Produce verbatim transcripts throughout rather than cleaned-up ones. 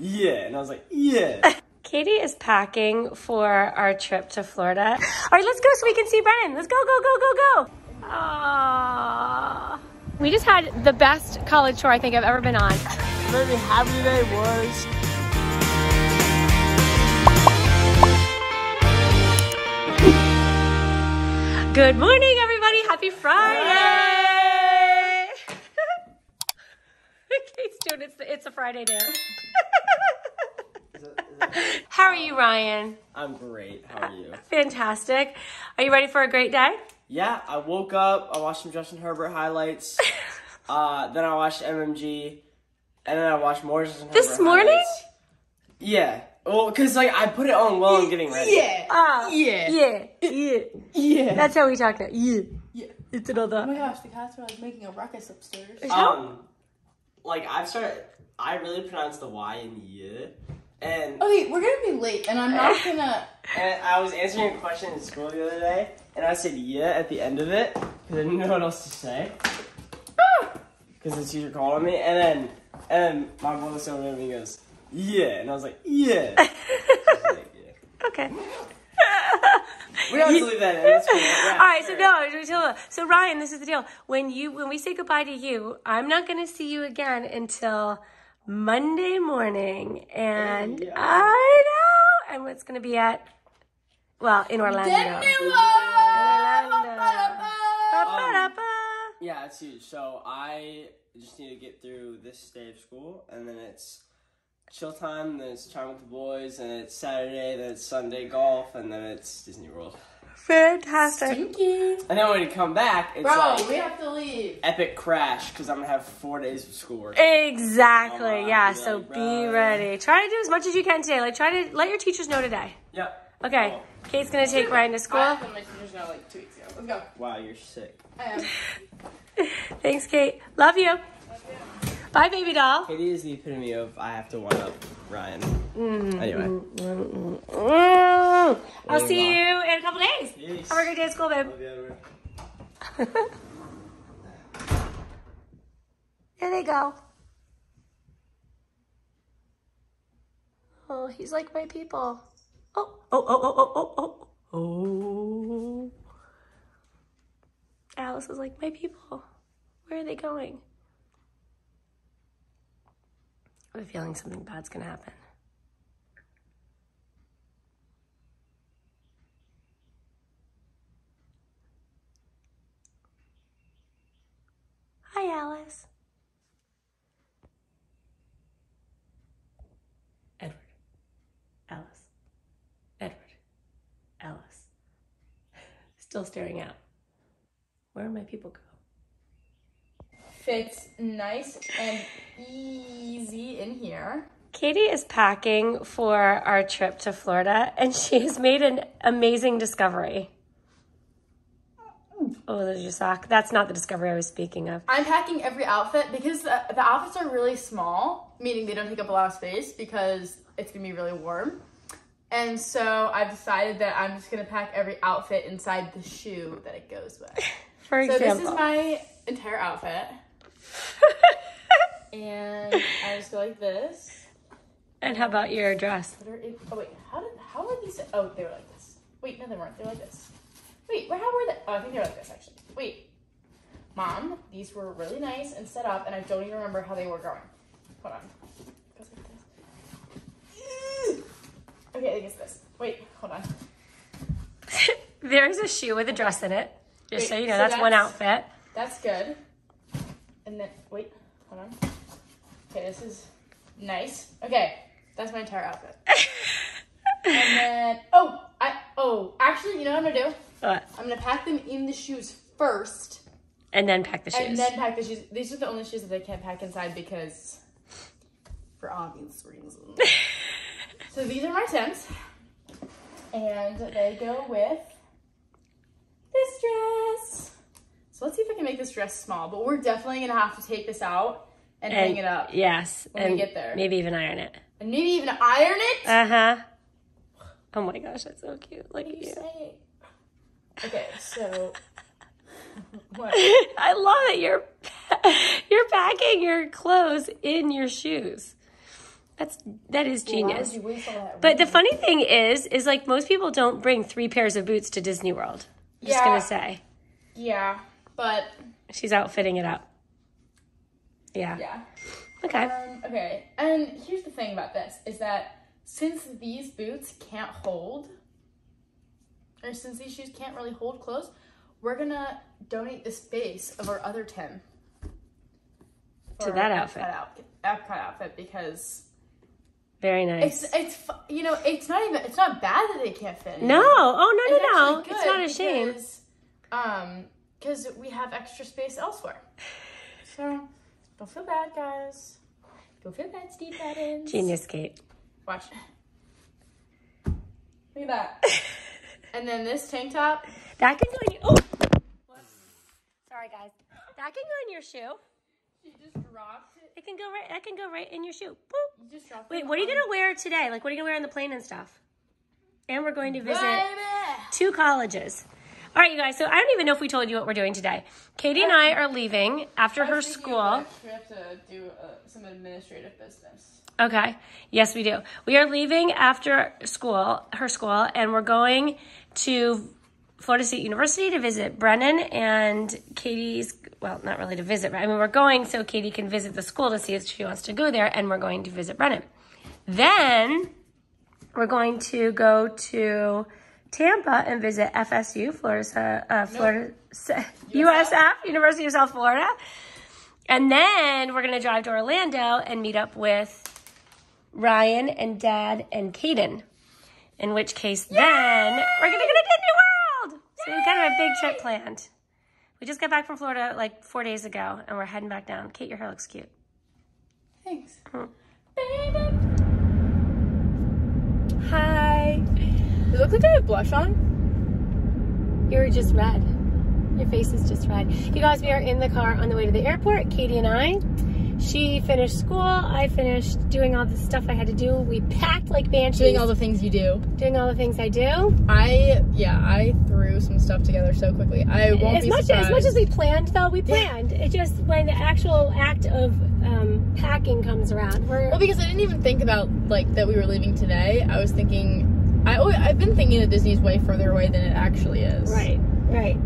yeah. And I was like, yeah. Katie is packing for our trip to Florida. All right, let's go so we can see Brennan. Let's go, go, go, go, go. Aww. We just had the best college tour I think I've ever been on. Very happy today was. Good morning, everybody. Happy Friday. Kate's doing it's the, it's a Friday now. How are you, Ryan? I'm great. How are you? Fantastic. Are you ready for a great day? Yeah, I woke up. I watched some Justin Herbert highlights. uh, then I watched M M G, and then I watched more Justin Herbert highlights. This morning? Yeah. Well, cause like I put it on while I'm getting ready. Yeah. Uh, yeah. Yeah. Yeah. Yeah. That's how we talk now. Yeah. Yeah. It's another. Oh my gosh, the cats are like making a ruckus upstairs. Um, like I've started. I really pronounce the Y in yeah. And okay, we're gonna be late, and I'm not gonna. And I was answering a question in school the other day, and I said yeah at the end of it because I didn't know what else to say. Because the teacher called on me, and then and then my brother said over me and goes yeah, and I was like yeah. I was like, yeah. Okay. We have to leave that in. That's cool. Yeah, all right, sure. so no, so Ryan, this is the deal. When you when we say goodbye to you, I'm not gonna see you again until Monday morning, and yeah. I know, and what's gonna be at, well, in Orlando. Disney World! Orlando. Um, yeah, it's huge. So I just need to get through this day of school, and then it's chill time, then it's time with the boys, and it's Saturday, then it's Sunday golf, and then it's Disney World. Fantastic. Stinky. And then when you come back, it's Bro, like we have to leave. Epic crash because I'm gonna have four days of schoolwork. Exactly. Um, yeah. Be so like, be ready. Try to do as much as you can today. Like try to let your teachers know today. Yep. Okay. Cool. Kate's gonna take Ryan to school. I let my teachers know like two weeks ago. Let's go. Wow, you're sick. I am. Thanks, Kate. Love you. Love you. Bye, baby doll. Katie is the epitome of I have to one up Ryan. Mm, anyway. Mm, mm, mm, mm. I'll see you in a couple days. Yes. Have a great day at school, babe. There they go. Oh, he's like my people. Oh, oh, oh, oh, oh, oh, oh, oh. Alice is like my people. Where are they going? I have a feeling something bad's gonna happen. Hi, Alice. Edward. Alice. Edward. Alice. Still staring out. Where do my people go? Fits nice and easy in here. Katie is packing for our trip to Florida, and she has made an amazing discovery. Oh, there's your sock. That's not the discovery I was speaking of. I'm packing every outfit because the, the outfits are really small, meaning they don't take up a lot of space because it's gonna be really warm. And so I've decided that I'm just gonna pack every outfit inside the shoe that it goes with. For example. So this is my entire outfit. And I just go like this. And how about your dress? What are it, oh wait, how did how are these? Oh, they were like this. Wait, no, they weren't. They were like this. Wait, how were they? Oh, I think they were like this actually. Wait, Mom, these were really nice and set up, and I don't even remember how they were going. Hold on. It goes like this. Okay, I guess this. Wait, hold on. There's a shoe with a dress in it. Just wait, so you know, so that's, that's one outfit. That's good. And then, wait, hold on. Okay, this is nice. Okay, that's my entire outfit. And then, oh, I, oh, actually, you know what I'm gonna do? What? I'm gonna pack them in the shoes first. And then pack the shoes. And then pack the shoes. These are the only shoes that I can't pack inside because, for obvious reasons. So these are my Tims. And they go with this dress. So let's see if I can make this dress small, but we're definitely gonna have to take this out and, and hang it up. Yes, when and we get there, maybe even iron it. And maybe even iron it. Uh huh. Oh my gosh, that's so cute. Look at you. Say? Okay, so what? I love it. You're you're packing your clothes in your shoes. That's that is genius. Why would you waste all that? But the funny thing is, is like most people don't bring three pairs of boots to Disney World. I'm yeah. just gonna say. Yeah, but she's outfitting it up. Yeah. Yeah. Okay. Um, okay, and here's the thing about this is that since these boots can't hold, or since these shoes can't really hold clothes, we're gonna donate the space of our other ten to that outfit. That outfit. Epcot outfit because very nice. It's it's you know it's not even it's not bad that they can't fit. No, oh no no no, it's not a shame. Um, because we have extra space elsewhere, so don't feel bad, guys. Don't feel bad, Steve Adams. Genius, Kate. Watch. Look at that. And then this tank top that can go on your. Oh, what? Sorry guys, that can go in your shoe. You just dropped it. It can go right. That can go right in your shoe. Boop. You just dropped Wait, what are you gonna wear today? Like, what are you gonna wear on the plane and stuff? And we're going to visit Baby. two colleges. All right, you guys. So I don't even know if we told you what we're doing today. Katie and I are leaving after her school. We have to do uh, some administrative business. Okay. Yes, we do. We are leaving after school, her school, and we're going to Florida State University to visit Brennan and Katie's, well, not really to visit, I mean, we're going so Katie can visit the school to see if she wants to go there, and we're going to visit Brennan. Then we're going to go to Tampa and visit F S U, Florida, uh, Florida, no. U S F, University of South Florida. And then we're going to drive to Orlando and meet up with Ryan and Dad and Kaden, in which case Yay! then we're going to go to Disney World. So we kind of have a big trip planned. We just got back from Florida like four days ago, and we're heading back down. Kate, your hair looks cute. Thanks. Hmm. Baby. Hi. You look like I have blush on. You were just red. Your face is just red. You guys, we are in the car on the way to the airport, Katie and I. She finished school. I finished doing all the stuff I had to do. We packed like banshees. Doing all the things you do. Doing all the things I do. I, yeah, I threw some stuff together so quickly. I won't as be much, surprised. As much as we planned, though, we planned. It just, when the actual act of um, packing comes around, we're... Well, because I didn't even think about, like, that we were leaving today. I was thinking, I, I've been thinking that Disney's way further away than it actually is. Right, right.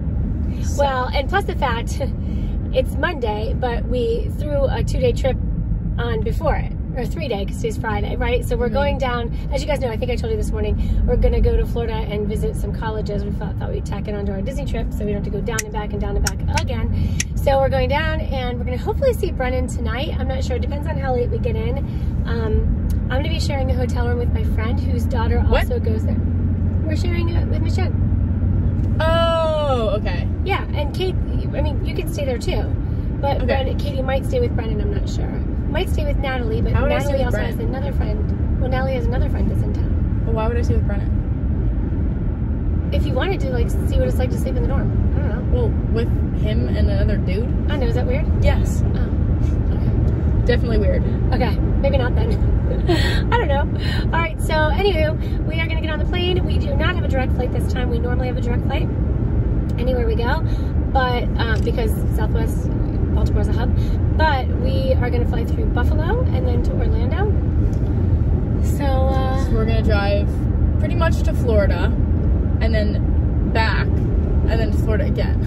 So. Well, and plus the fact... It's Monday, but we threw a two-day trip on before it, or three-day, because today's Friday, right? So we're mm-hmm. going down, as you guys know, I think I told you this morning, we're going to go to Florida and visit some colleges. We thought, thought we'd tack it onto our Disney trip, so we don't have to go down and back and down and back again. So we're going down, and we're going to hopefully see Brennan tonight. I'm not sure. It depends on how late we get in. Um, I'm going to be sharing a hotel room with my friend, whose daughter also what? goes there. We're sharing it with Michelle. Oh, okay. Yeah, and Kate, I mean, you can stay there too, but okay. Brennan, Katie might stay with Brennan, I'm not sure. Might stay with Natalie, but Natalie also Brennan? has another friend. Well, Natalie has another friend that's in town. Well, why would I stay with Brennan? If you wanted to, like, see what it's like to sleep in the dorm. I don't know. Well, with him and another dude. I know, is that weird? Yes. Oh, okay. Definitely weird. Okay, maybe not then. I don't know. All right, so anywho, we are going to get on the plane. We do not have a direct flight this time. We normally have a direct flight anywhere we go, but um, because Southwest Baltimore is a hub, but we are going to fly through Buffalo and then to Orlando. So, uh, so we're going to drive pretty much to Florida and then back and then to Florida again.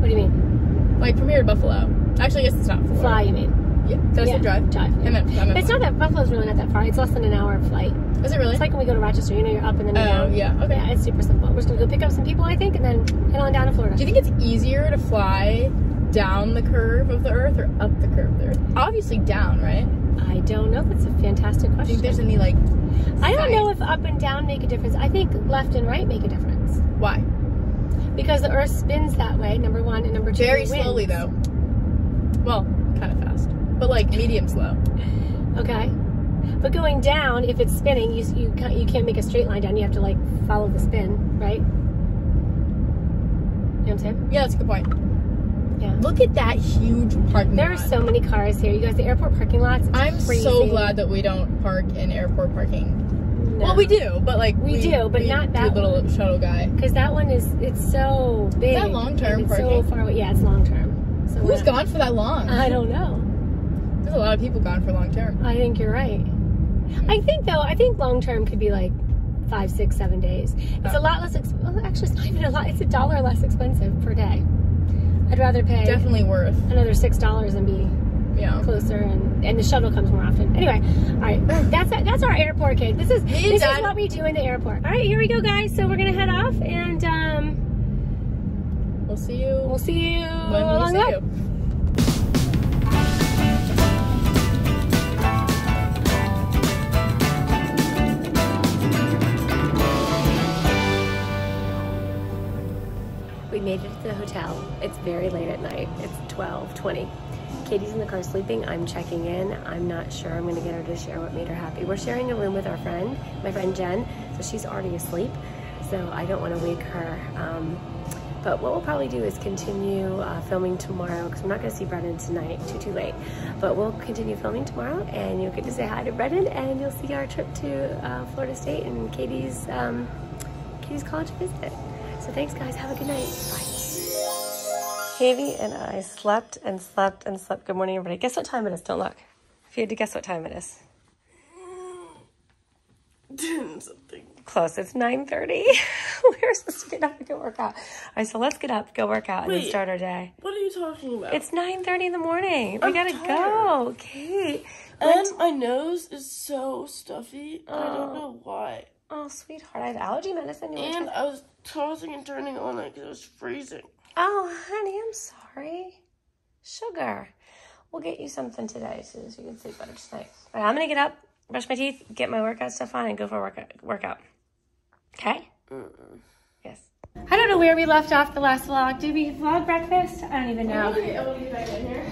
What do you mean? Like from here to Buffalo. Actually, I guess it's not Florida. Fly, you mean? Yeah, that's yeah. a drive. Drive. Yeah. I'm at, I'm at it's flight. not that Buffalo's really not that far. It's less than an hour of flight. Is it really? It's like when we go to Rochester. You know, you're up and then you're down. Oh, yeah. Okay. Yeah, it's super simple. We're just gonna go pick up some people, I think, and then head on down to Florida. Do you think it's easier to fly down the curve of the Earth or up the curve of the Earth? Obviously down, right? I don't know. That's a fantastic question. Do you think there's any like? Science? I don't know if up and down make a difference. I think left and right make a difference. Why? Because the Earth spins that way. Number one and number two. Very slowly though. Well, kind of fast. But like medium slow. Okay. But going down, if it's spinning, you you can't, you can't make a straight line down. You have to like follow the spin, right? You know what I'm saying? Yeah, that's a good point. Yeah. Look at that huge parking lot. There are so many cars here. You guys, the airport parking lot's I'm crazy. so glad that we don't park in airport parking. No. Well, we do, but like we, we do, but we not that do little shuttle guy. Because that one is it's so big. Is that long term parking? It's so far away. Yeah, it's long term. So Who's gone for that long? I don't know. There's a lot of people gone for long term. I think you're right. I think though, I think long term could be like five, six, seven days. It's oh. a lot less, ex well, actually it's not even a lot, it's a dollar less expensive per day. I'd rather pay definitely worth another six dollars and be yeah. closer, and, and the shuttle comes more often. Anyway, all right, that's that's our airport kid. This is hey, this Dad. is what we do in the airport. All right, here we go, guys. So we're gonna head off, and um, we'll see you. We'll see you when along we see the way. You. We made it to the hotel. It's very late at night. It's twelve twenty. Katie's in the car sleeping. I'm checking in. I'm not sure. I'm gonna get her to share what made her happy. We're sharing a room with our friend, my friend Jen, so she's already asleep, so I don't wanna wake her. Um, but what we'll probably do is continue uh, filming tomorrow, because I'm not gonna see Brennan tonight, too, too late. But we'll continue filming tomorrow, and you'll get to say hi to Brennan, and you'll see our trip to uh, Florida State and Katie's, um, Katie's college visit. So thanks guys, have a good night, bye. Katie and I slept and slept and slept. Good morning everybody. Guess what time it is, don't look. If you had to guess what time it is. Something. Close, it's nine thirty. We were supposed to get up and go work out. All right, so let's get up, go work out, Wait, and then start our day. What are you talking about? It's nine thirty in the morning. I'm we gotta tired. go, Kate. And my nose is so stuffy, oh. I don't know why. Oh, sweetheart, I have allergy medicine. You and I was tossing and turning on it because it was freezing. Oh, honey, I'm sorry. Sugar. We'll get you something today so that you can sleep better tonight. All right, I'm going to get up, brush my teeth, get my workout stuff on, and go for a workout. workout. Okay? Mm-mm. Yes. I don't know where we left off the last vlog. Did we vlog breakfast? I don't even know. I will get back in here.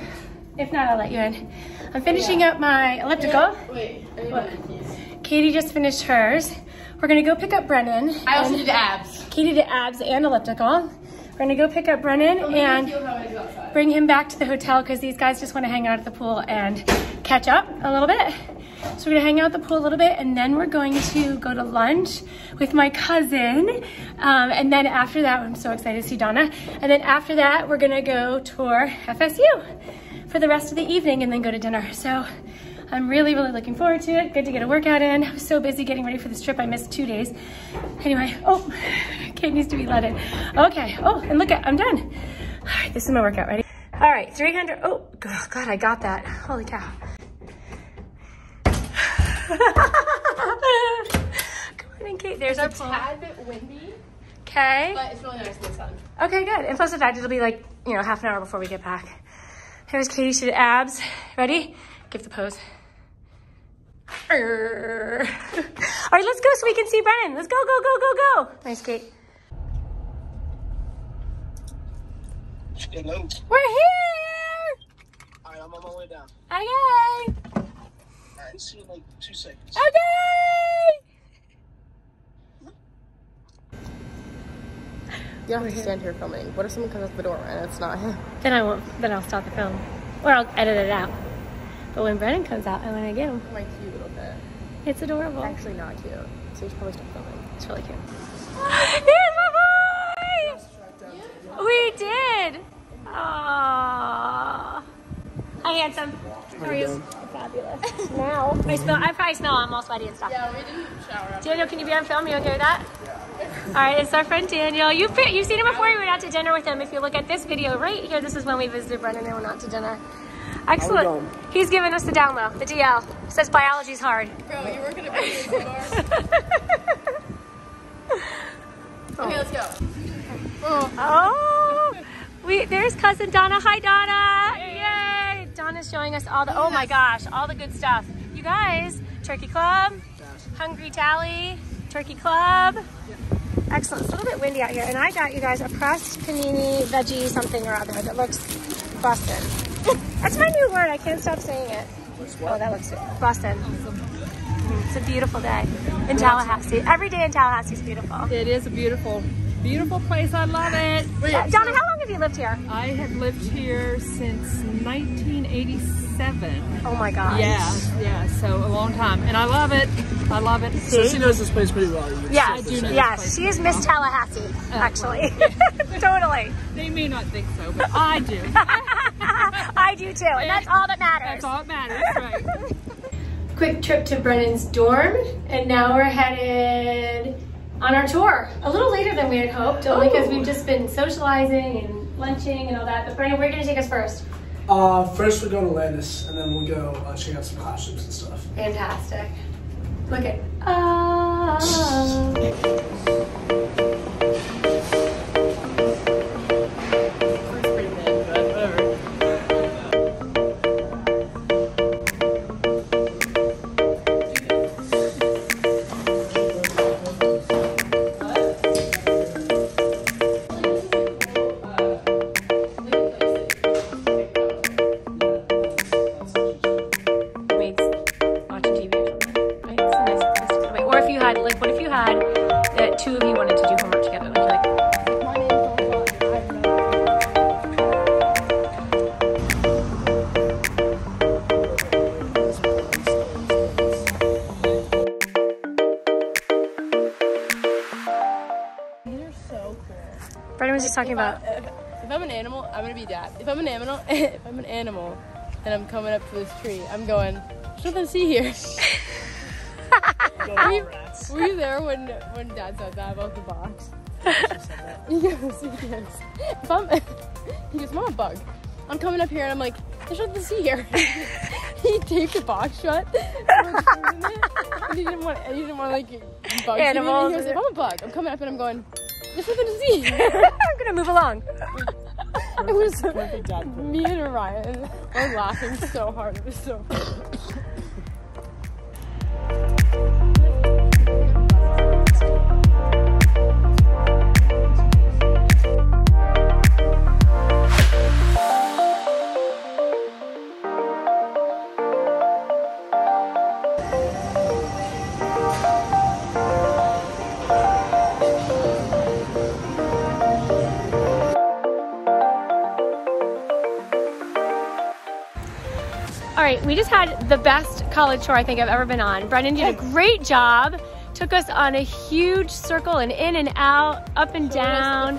If not, I'll let you in. I'm finishing yeah. up my elliptical. Yeah. Wait, I need my keys. Katie just finished hers. We're gonna go pick up Brennan. I also did abs. Katie did abs and elliptical. We're gonna go pick up Brennan oh, and bring him back to the hotel because these guys just wanna hang out at the pool and catch up a little bit. So we're gonna hang out at the pool a little bit, and then we're going to go to lunch with my cousin. Um, and then after that, I'm so excited to see Donna. And then after that, we're gonna go tour F S U for the rest of the evening and then go to dinner. So. I'm really, really looking forward to it. Good to get a workout in. I was so busy getting ready for this trip. I missed two days. Anyway, oh, Kate needs to be let in. Okay, oh, and look at, I'm done. All right, this is my workout, ready? All right, three hundred, oh, God, I got that. Holy cow. Good morning, Kate, there's our pool. It's a tad bit windy. Okay. But it's really nice in the sun. Okay, good, and plus the fact it'll be like, you know, half an hour before we get back. Here's Katie, she did abs. Ready? Give the pose. All right, let's go so we can see Brennan. Let's go, go, go, go, go. Nice, Kate. Hello. We're here. All right, I'm on my way down. Okay. All right, see you in like two seconds. Okay. You don't have to stand here filming. What if someone comes up the door and it's not him? Then I won't. Then I'll stop the film, or I'll edit it out. But when Brennan comes out, I want to get him. My cute little bit. It's adorable. It's actually not cute. So you should probably stop filming. It's really cute. Here's my boy! We did! Aww. Hi, handsome. How are you? Fabulous. Now. I, smell, I probably smell I'm all sweaty and stuff. Yeah, we didn't shower after. Daniel, can you be on film? Are you okay with that? Yeah. All right, it's our friend Daniel. You've, you've seen him before. We went out to dinner with him. If you look at this video right here, this is when we visited Brennan and went out to dinner. Excellent. He's giving us the down low, the D L. Says biology's hard. Bro, you working at Brennan so hard. Okay, let's go. Oh. oh, we there's cousin Donna. Hi, Donna. Hey. Yay! Donna's showing us all the yes. oh my gosh, all the good stuff. You guys, Turkey Club, Hungry Tally, Turkey Club. Yeah. Excellent. It's a little bit windy out here, and I got you guys a pressed panini veggie something or other that looks busted. That's my new word. I can't stop saying it. Oh, that looks good. Boston. It's a beautiful day in Tallahassee. Every day in Tallahassee is beautiful. It is a beautiful, beautiful place. I love it. Wait, uh, Donna, how long have you lived here? I have lived here since nineteen eighty-seven. Oh my gosh. Yeah, yeah. So a long time, and I love it. I love it. So she knows this place pretty well. Yeah, I do know. Yeah, she is Miss Tallahassee, actually. Totally. They may not think so, but I do. I do too, and that's all that matters. That's all that matters, right. Quick trip to Brennan's dorm, and now we're headed on our tour. A little later than we had hoped, only because we've just been socializing and lunching and all that. But Brennan, where are you gonna take us first? Uh, first we'll go to Landis, and then we'll go uh, check out some costumes and stuff. Fantastic. Look at us. Talking about if, I, if I'm an animal, I'm gonna be dad. If I'm an animal, if I'm an animal, and I'm coming up to this tree, I'm going. There's nothing to see here. were, you, were you there when when Dad said that about the box? Yes, yes. If I'm, he goes, "Mom, bug." I'm coming up here and I'm like, "There's nothing to see here." He taped the box shut. And he didn't want. He didn't want like bugs. Animals. He goes, "If I'm a bug, I'm coming up and I'm going." There's nothing to see. I'm gonna move along. It was perfect, perfect me and Ryan were laughing so hard. It was so funny. Alright, we just had the best college tour I think I've ever been on. Brennan did a great job, took us on a huge circle and in and out, up and down,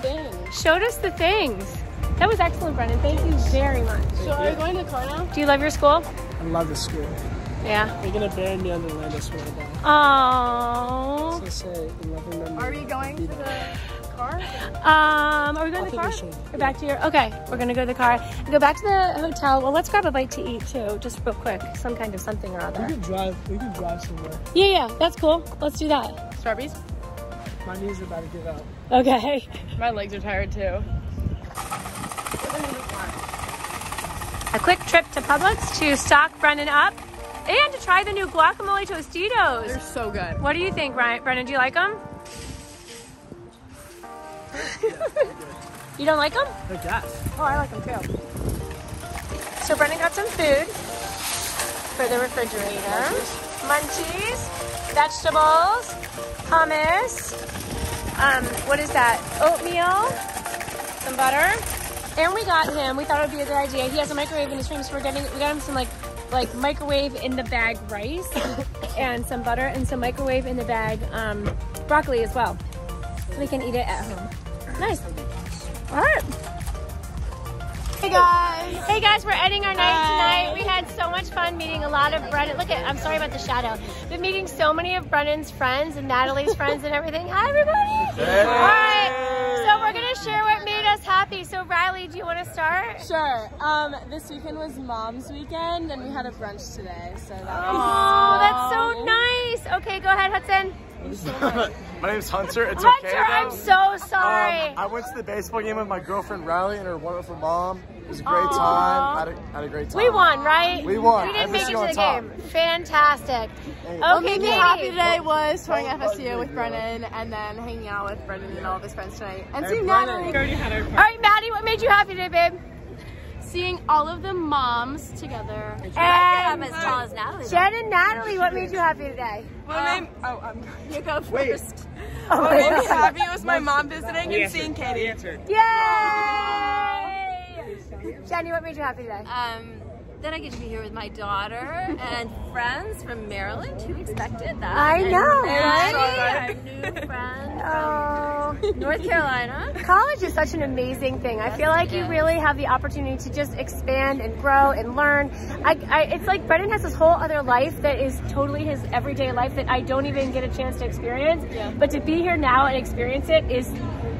showed us the things. That was excellent, Brennan. Thank you very much. So are you going to the car now? Do you love your school? I love the school. Yeah. They're going to bury me under Landis when I die. Aww. Are we going to the car? Um, are we going to the car? Go back to your, okay, we're going to go to the car. Go back to the hotel. Well, let's grab a bite to eat too, just real quick. Some kind of something or other. We could drive, we could drive somewhere. Yeah, yeah, that's cool. Let's do that. Starbies? My knees are about to give out. Okay. My legs are tired too. A quick trip to Publix to stock Brennan up. And to try the new guacamole Tostitos. They're so good. What do you think, Ryan? Brennan, do you like them? You don't like them? They're gas. Oh, I like them too. So Brennan got some food for the refrigerator. Munchies, vegetables, hummus. Um, what is that? Oatmeal, some butter. And we got him, we thought it would be a good idea. He has a microwave in his room, so we're getting, we got him some like like microwave in the bag rice and some butter and some microwave in the bag um, broccoli as well. So we can eat it at home. Nice. All right. Hey guys. Hey guys, we're ending our night tonight. We had so much fun meeting a lot of Brennan. Look at, I'm sorry about the shadow. But meeting so many of Brennan's friends and Natalie's friends and everything. Hi everybody. Hey. All right. So we're gonna share what made us happy. So Riley, do you want to start? Sure. Um, this weekend was Mom's weekend, and we had a brunch today. So that oh, was that's so nice. Okay, go ahead, Hudson. My name's Hunter. It's Hunter, okay. Hunter, I'm so sorry. Um, I went to the baseball game with my girlfriend Riley and her wonderful mom. It was a great Aww. time. I had a, had a great time. We won, right? We won. We didn't make it to the top. game. Fantastic. Okay, what made me happy today was touring F S U with Brennan and then hanging out with Brennan and all of his friends tonight. And hey, seeing Natalie. All right, Maddie, what made you happy today, babe? Seeing all of the moms together. And I'm as tall as Natalie. Jen and Natalie, what made you happy today? Well, um, name, oh, I'm you go first. Oh, what made me happy was my mom visiting and seeing Katie. Yay! Jenny, what made you happy today? Um, Then I get to be here with my daughter and friends from Maryland. Who expected that? I and know, right? Our new friends oh. from North Carolina. College is such an amazing thing. Yes, I feel like you is. really have the opportunity to just expand and grow and learn. I, I, it's like Brennan has this whole other life that is totally his everyday life that I don't even get a chance to experience. Yeah. But to be here now and experience it is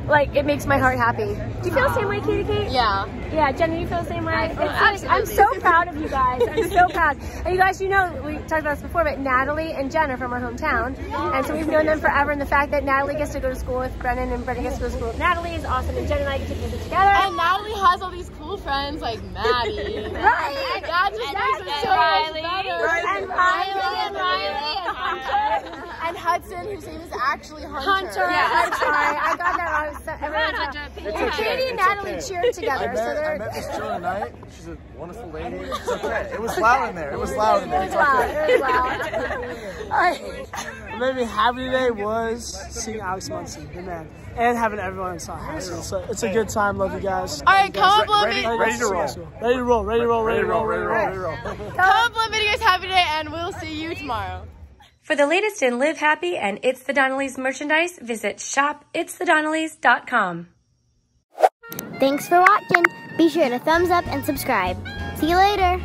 like, it makes my heart happy. Do you feel the same way, Katie Kate? Yeah. Yeah, Jenna, do you feel the same way? I feel it's, I'm so proud of you guys. I'm so proud. And you guys, you know, we talked about this before, but Natalie and Jen are from our hometown. And so we've known them forever. And the fact that Natalie gets to go to school with Brennan and Brennan gets to go to school with Natalie is awesome. And Jen and I get to visit together. And Natalie has all these cool friends like Maddie. Right. That just makes it so Riley. much better. And Riley and Riley and Hunter. And Hudson, whose name is actually Hunter. Hunter. Yeah. I'm sorry. I got that wrong. So and okay. Katie and Natalie okay. cheered together. I met, so I met this girl tonight. She's a wonderful lady. It's okay. It was loud in there. It was loud in there. It was loud. It was loud. What made me happy today was seeing Alex Munson, the man, and having everyone inside high school. So it's a good time. Love you guys. All right, compliment. Ready, ready to roll. Ready to roll. Ready to roll. Ready to roll. Ready to roll. Ready to roll. Compliment you guys happy today, and we'll see you tomorrow. For the latest in Live Happy and It's the Donnellys merchandise, visit shop its the donnellys dot com. Thanks for watching. Be sure to thumbs up and subscribe. See you later.